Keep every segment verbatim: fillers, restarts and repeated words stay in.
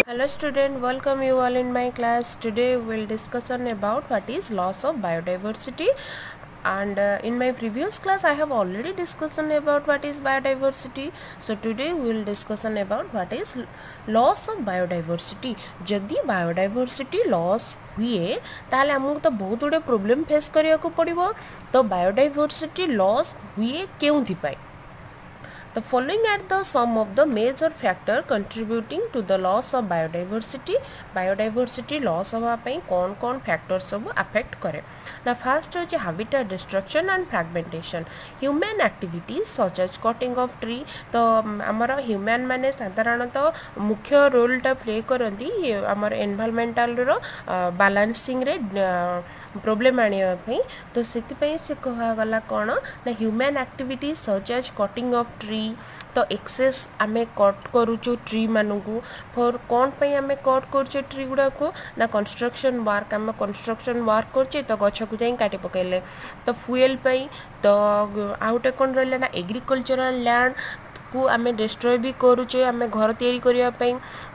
Hello student, welcome you all in my class. Today we will discuss on about what is loss of biodiversity. And uh, in my previous class I have already discussed about what is biodiversity. So today we will discuss about what is loss of biodiversity. Jodi biodiversity loss हुए ताले हमहु तो बहुत बड़े problem face करिया को पड़िबो. तो biodiversity loss हुए क्यों थी पाई? The following are the sum of the major factor contributing to the loss of biodiversity. Biodiversity loss of apai kon kon factors sab affect kare. Now first is habitat destruction and fragmentation. Human activities such as cutting of tree. तो हमारा human माने साधारणतः मुख्य role टा play करन्दी हमारा environmental रो balancing रे problem आने पाई. तो सिद्धि पे से कहा गला कौन ना human activities such as cutting of tree. तो एक्सेस आमे कट करूचो ट्री मानकू फॉर कोन पई आमे कट करचो ट्री गुडा को ना कंस्ट्रक्शन वर्क आमे कंस्ट्रक्शन वर्क करचे तो गछ को जाई काटी पकेले तो फ्यूल पई तो आउटे कोन रहले ना एग्रीकल्चरल लैंड को आमे डिस्ट्रॉय भी करूचो आमे घर तयारी करिया पई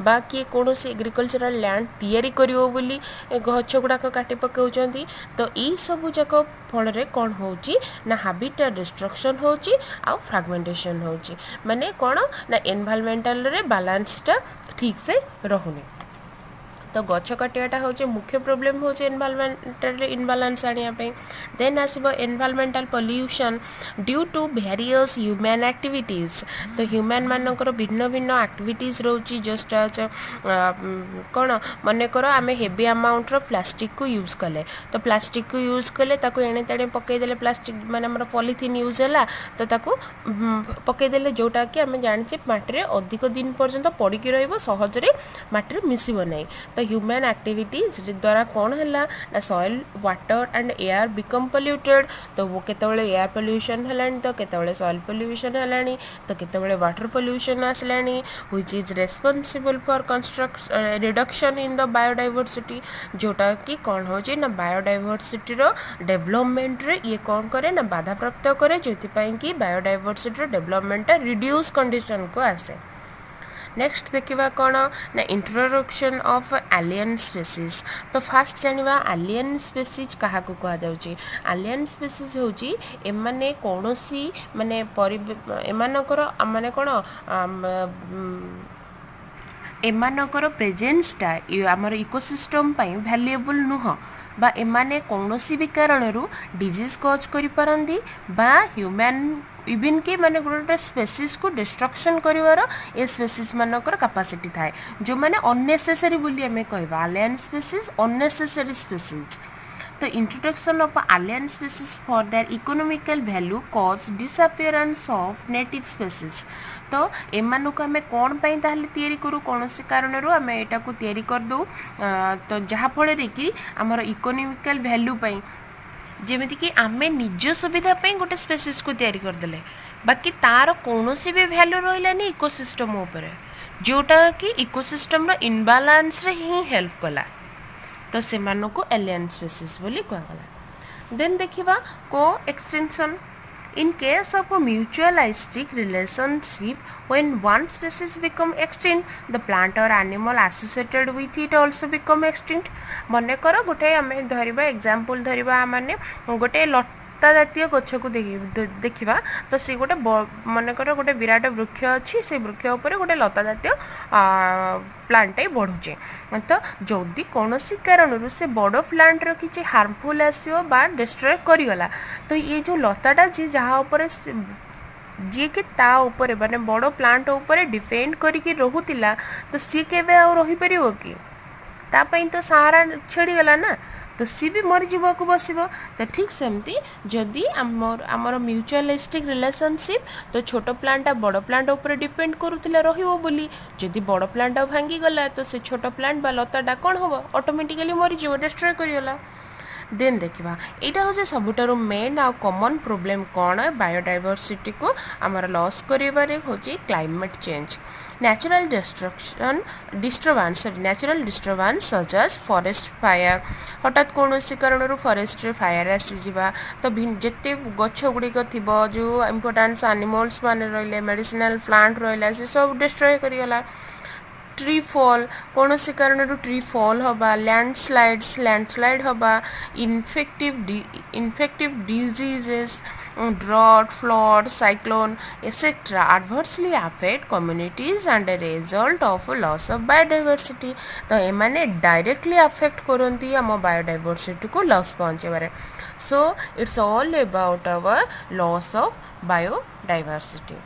बा कि कोनो से एग्रीकल्चरल लैंड तयारी करियो बोली गछ गुडा को काटी पकाउचंती तो ई सब जक फल रे कोन होउची ना हैबिटेट डिस्ट्रक्शन होउची आ फ्रैगमेंटेशन होउची माने कोन ना एनवायरमेंटल रे बैलेंस टा ठीक से रहूनी तो गछ कटियाटा होचे मुख्य प्रॉब्लम होचे एनवायरमेंटल इम्बैलेंस आनिया पे देन आसीबो environmental pollution due to various human activities तो ह्यूमन मानकर भिन्न भिन्न एक्टिविटीज रहउची जस्ट एज कोन माने करो आमे हेवी अमाउंट रो प्लास्टिक को यूज करले तो प्लास्टिक को यूज करले ताको एने तणे पके देले प्लास्टिक माने हमर पॉलीथिन यूज हला तो ताको पके देले जोटा कि आमे जानचे माटरे अधिक दिन पर्यंत पड़ी कि रहइबो सहज रे माटरे मिसिबो नै human activities द्वारा कौन हला ना soil, water and air become polluted तो वो केतबले air pollution हलानी तो केतबले soil pollution हलानी तो केतबले water pollution आसलानी which is responsible for construct uh, reduction in the biodiversity जोटा कि कौन होजे ना biodiversity रो development रे ये कौन करे ना बाधा प्राप्त करे जोति पाई कि biodiversity रो development रे reduce condition को आसे. नेक्स्ट देखिबा कोन ना इंट्रोडक्शन ऑफ एलियन स्पीशीज तो फर्स्ट जानिबा एलियन स्पीशीज कहा को कहा जाउची एलियन स्पीशीज होची ए माने कोनोसी माने ए मानकर माने कोन ए मानकर प्रेजेंस टा हमर इकोसिस्टम पई वैल्यूएबल नुह बा ए माने कोनोसी भी कारण रु डिजीज कॉज करि परंदी बा ह्यूमन इवन के माने गोटे स्पेसीज को डिस्ट्रक्शन करिवार ए स्पेसीज मानकर कैपेसिटी थाए जो माने अननेसेसरी बोली हमें कहबा एलियन स्पेसीज अननेसेसरी स्पेसीज तो introduction of alien species for their economical value cause disappearance of native species तो ए मानु को हमें कोन पई ताहले तयारी करू कोन से कारण रो हमें एटा को तयारी कर दो तो जहा फळे रे कि हमर इकोनॉमिकल वैल्यू पई जेमेति कि आमे निज सुविधा पे गोटे स्पेसीज को तयारी कर देले बाकी तार कोनोसी भी वैल्यू रहलानी इकोसिस्टम ऊपर जोटा कि इकोसिस्टम रो इम्बैलेंस रे ही हेल्प कला तो से मानो को एलियन स्पेसीज बोली कहला. देन देखिबा को extension in case of a mutualistic relationship when one species become extinct the plant or animal associated with it also become extinct मने करो गोटे हमें धरिबा एग्जांपल धरिबा माने गोटे लता जातीय गछ को देखिबा तो से गोटे मने करो गोटे विराट वृक्ष अछि से वृक्ष ऊपर गोटे लता जातीय प्लांट ए बढुचे तो जदी कोनोसी कारण रु से बडो प्लांट रो किछि हार्मफुल आसियो बा डिस्ट्रॉय करि गला तो ये जो लताटा जे जहा ऊपर जे के ता ऊपर माने बडो प्लांट ऊपर डिपेंड करि के रहुतिला तो सी केबे आ रहि परियो कि ता पई तो सहारा छेडी गला ना तो सी भी मरि जीव को बसिबो तो ठीक सेमती जदी हमर हमर म्युचुअलिस्टिक रिलेशनशिप तो छोटो प्लांट आ बडो प्लांट ऊपर डिपेंड करूतले रहिवो बोली जदी बडो प्लांट आ भांगी गला तो से छोटो प्लांट बा लता डा कोन होबो ऑटोमेटिकली मरि जीव डिस्ट्रॉय करियोला देन देखिबा एटा होसे सबुटारु मेन आ कॉमन प्रॉब्लम कोन बायोडायवर्सिटी को हमर लॉस करिवारे होची climate change natural destruction disturbance natural disturbance such as forest fire हटात कोनोसी कारणरु forest fire आसी जिबा तो जेते गछ गुडी को थिबो जो इंपोर्टेंस एनिमल्स माने रहले मेडिसिनल प्लांट रहला से सब डिस्ट्रॉय करि गेला ट्री फॉल कोनोसी कारणरु ट्री फॉल होबा लैंडस्लाइड्स लैंडस्लाइड होबा infective infective diseases drought, flood, cyclone, et cetera adversely affect communities and a result of loss of biodiversity. तो ये माने directly affect करोंती हम biodiversity को loss पहुँचे बारे. So it's all about our loss of biodiversity.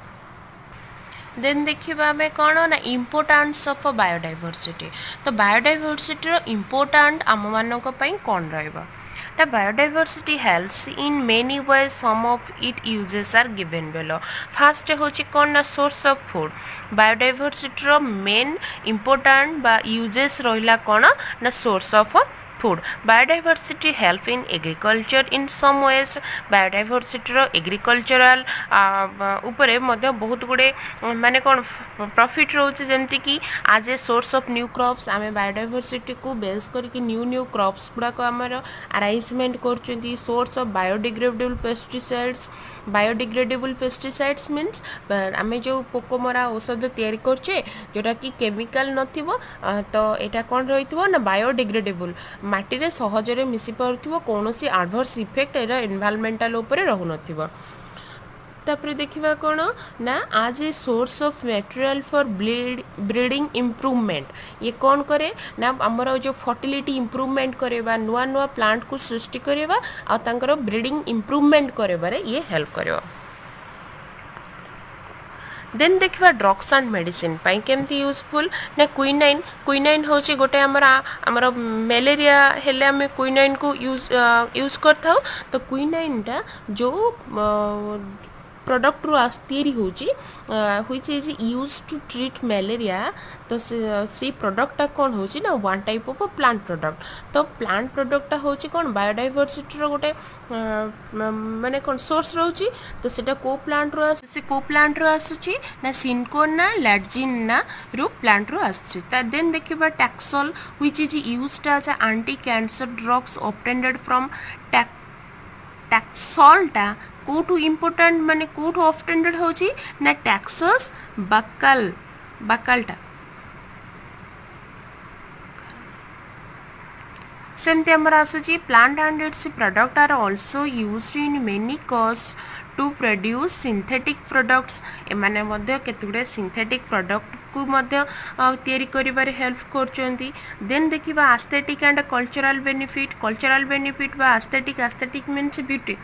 Then देखिबा हमें कोन ना इंपोर्टेंस ऑफ बायोडायवर्सिटी तो बायोडायवर्सिटी रो इंपोर्टेंट हम मानको पई कोन रहबा The biodiversity helps in many ways. Some of its uses are given below. First होची कौन ना source of food. Biodiversity row main important बा uses रोहिला कौन ना source of food. Biodiversity help in agriculture in some ways. Biodiversity row agricultural ऊपरे मध्य बहुत गुडे माने कौन profit रोची जन्ती की आज ए source of new crops आमे biodiversity को base करके new new crops पुड़ा को आमरो arrangement करचुन्दी source of biodegradable pesticides. Biodegradable pesticides means आमे जो पोको मरा औषध तैयारी करचे जोटा की chemical न थिबो तो एटा कौन रही थिबो ना biodegradable माटी रे सहजरे मिसी परथिबो कोनोसी एडवर्स इफेक्ट एरा एनवायरमेंटल ऊपर रहु नथिबो तापर देखिबा कोन ना आज a source of material for breeding improvement ये कोन करे ना हमर जो फर्टिलिटी इंप्रूवमेंट करेबा नवा नवा प्लांट को सृष्टि करेबा आ तांकर ब्रीडिंग इंप्रूवमेंट करेबारे ये हेल्प करयो देन देखिबा ड्रग्स एंड मेडिसिन पाई केमती यूजफुल ना क्विनाइन क्विनाइन होची गोटे हमरा हमरा मलेरिया हेले हमें क्विनाइन को यूज यूज करथाउ तो क्विनाइन टा जो प्रोडक्ट रो आस्तीरी होची which is used to treat malaria तो से प्रोडक्ट कोन होची ना one type of plant product तो प्लांट प्रोडक्ट होची कोन बायोडायवर्सिटी रो गोटे माने कोन सोर्स रोची तो सेटा को प्लांट रो से को प्लांट रो आसुची ना सिंकोना लैटजिन ना रो प्लांट रो आसुची त देन देखिबा taxol which is used as anti cancer drugs obtained from taxol टा कोटू इंपोर्टेंट माने कोटू ऑब्टेन्ड होची ना टैक्सस बकल बकलटा सेंते हमर आसुची plant and its product are also used in many cause to produce synthetic products ए माने मध्ये केतुडे सिंथेटिक प्रोडक्ट को मध्ये तयारी करिवारे हेल्प करचोंती देन देखिबा aesthetic and cultural benefit cultural benefit बा एस्थेटिक एस्थेटिक मीन्स ब्यूटी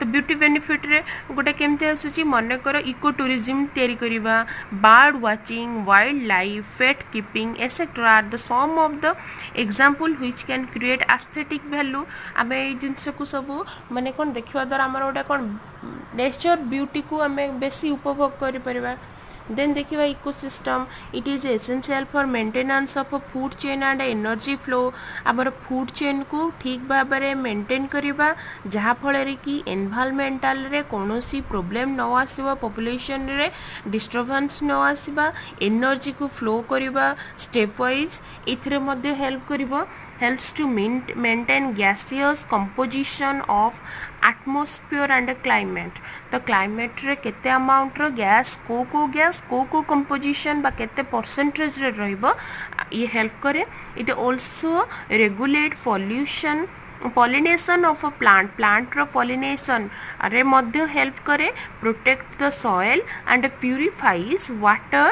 तो ब्यूटी बेनिफिट रे गोटे केमते आसुची मने करो इको टूरिज्म तयारी करिवा bird watching wild life pet keeping etcetera are the some of the example which can create aesthetic value आमे ए जिंस को सब माने कोन देखिवा द्वारा हमर ओटा कोन नेचर ब्यूटी को आमे बेसी उपभोग करि परिबा देन देखिवा ecosystem it is essential for maintenance of a food chain and energy flow हमर फूड चेन को ठीक भाबे रे मेंटेन करिवा जहा फळे रे की एनवायरमेंटल रे कोनोसी प्रॉब्लम न आसीबा पॉपुलेशन रे डिस्टर्बेंस न आसीबा एनर्जी को फ्लो करिवा स्टेप वाइज इथरे मध्ये हेल्प करिवो helps to maintain gaseous composition of atmosphere and climate तो climate रे केते amount रो gas को को gas को को composition बा केते percentage रे रहइबो ये help करे it also regulate pollution pollination of a plant plant रो pollination रे मध्य help करे protect the soil and purifies water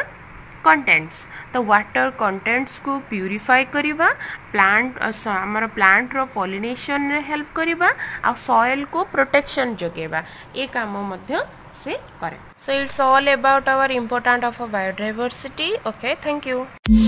contents the water contents को purify करिवा plant हमारा plant रो pollination रे help करिवा और soil को protection जोगेबा ये काम मध्य से करें so it's all about our important of a biodiversity okay thank you